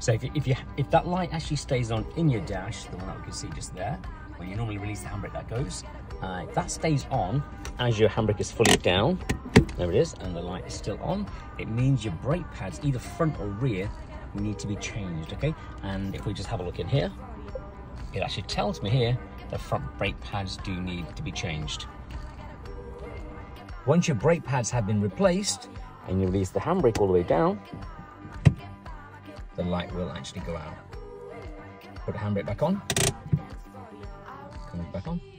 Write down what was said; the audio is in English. So if that light actually stays on in your dash, the one that we can see just there, when you normally release the handbrake that goes, if that stays on as your handbrake is fully down, there it is, and the light is still on, it means your brake pads, either front or rear, need to be changed, okay? And if we just have a look in here, it actually tells me here the front brake pads do need to be changed. Once your brake pads have been replaced and you release the handbrake all the way down, the light will actually go out. Put the handbrake back on, comes back on.